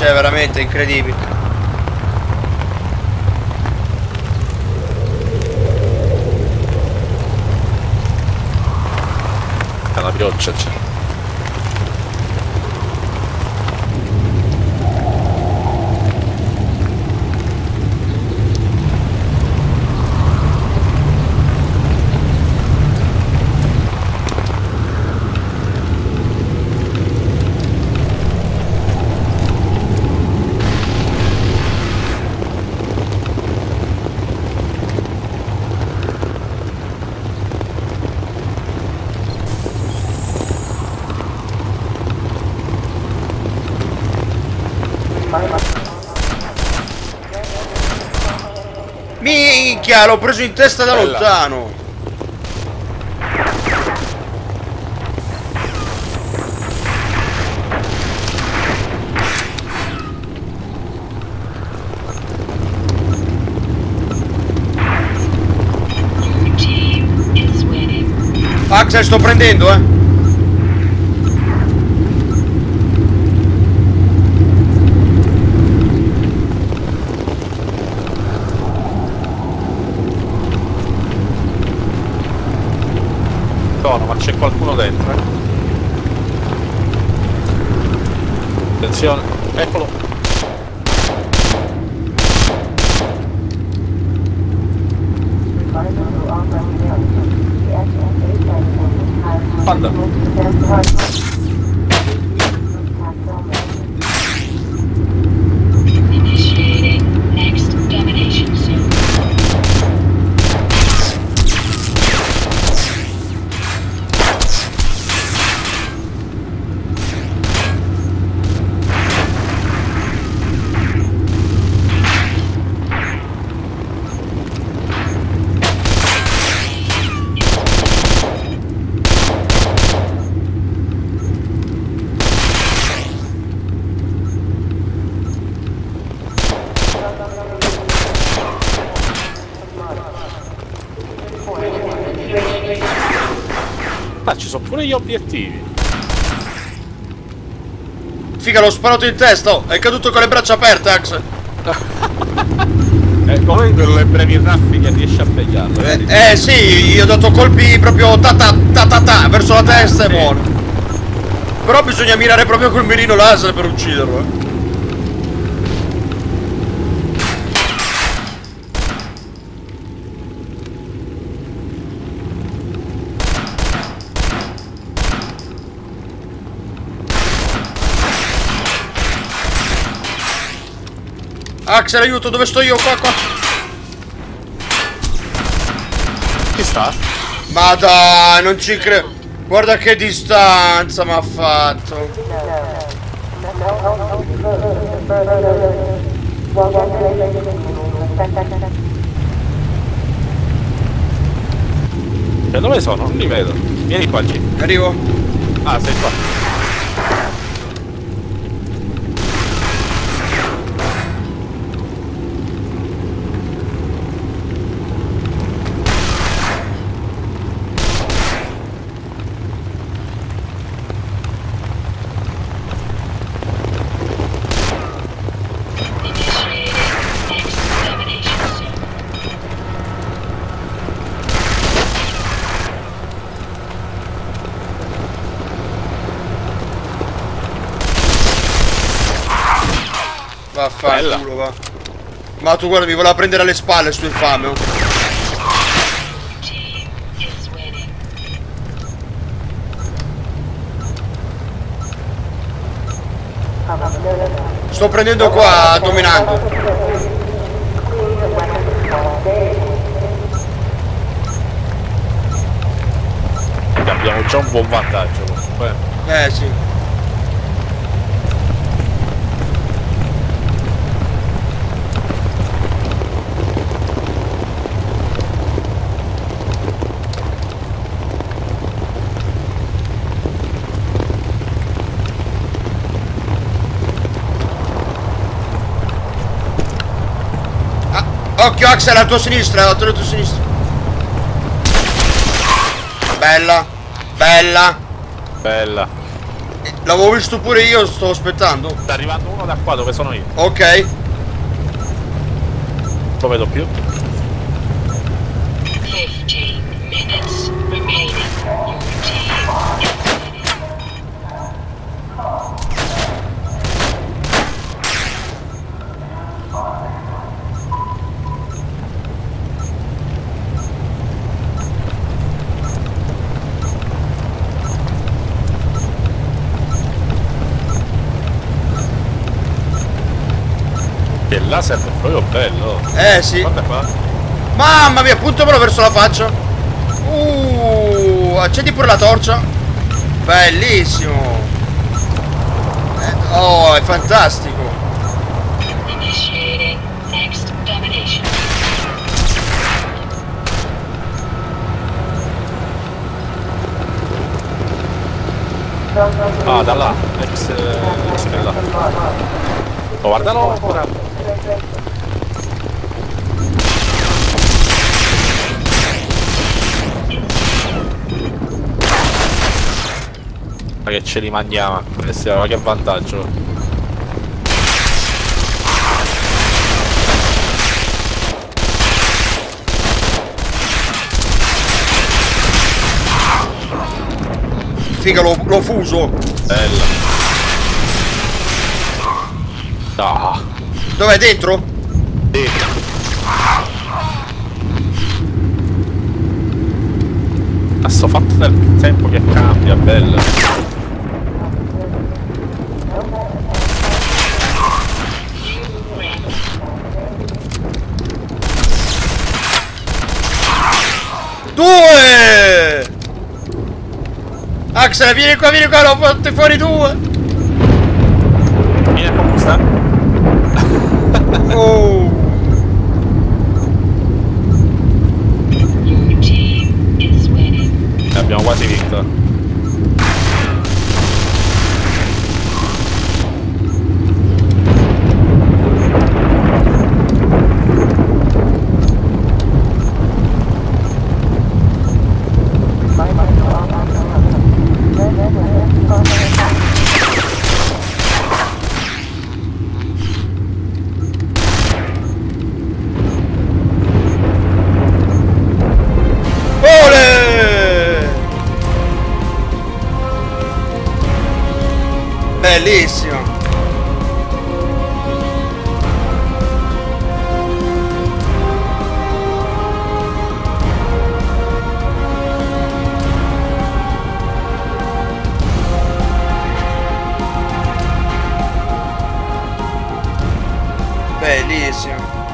Cioè, veramente incredibile. È la pioggia, c'è. Minchia, l'ho preso in testa da lontano. Axel, sto prendendo, eh. Ma c'è qualcuno dentro, eh? Attenzione, eccolo. Panda. Ah, ci sono pure gli obiettivi. Figa, l'ho sparato in testa. È caduto con le braccia aperte, Axel. E comunque con le brevi raffiche riesce a pegarlo. Sì, io ho dato colpi proprio ta ta ta verso la testa, sì. E buono. Però bisogna mirare proprio col mirino laser per ucciderlo, eh. Axel, aiuto, dove sto io? Qua. Chi sta? Ma dai, non ci credo. Guarda che distanza mi ha fatto. E dove sono? Non li vedo. Vieni qua, G. Arrivo. Ah, sei qua. Vaffanculo, va. Ma tu guarda, mi voleva prendere alle spalle sto infame, oh. Sto prendendo qua, dominando. Abbiamo già un buon vantaggio comunque. Sì. Occhio Axel, alla tua sinistra, alla tua sinistra. Bella. Bella. L'avevo visto pure io, sto aspettando. Sta arrivando uno da qua dove sono io. Ok. Lo vedo più. 15 minutes remaining. Il laser è proprio bello. Eh sì. Guarda qua. Mamma mia, puntamelo verso la faccia. Accendi pure la torcia. Bellissimo. Oh, è fantastico. Ah, da là. Ex là. Oh, guardalo ancora. Ma che ce li mandiamo, ma che vantaggio. Figa, l'ho fuso. Bella. No. Dov'è? Dentro? Dentro. Ma sto fatto del tempo che cambia, bello. Due! Axel, vieni qua, l'ho fatto fuori due! Vieni qua, sta? Oh. Abbiamo quasi vinto. Bellissimo. Bellissimo.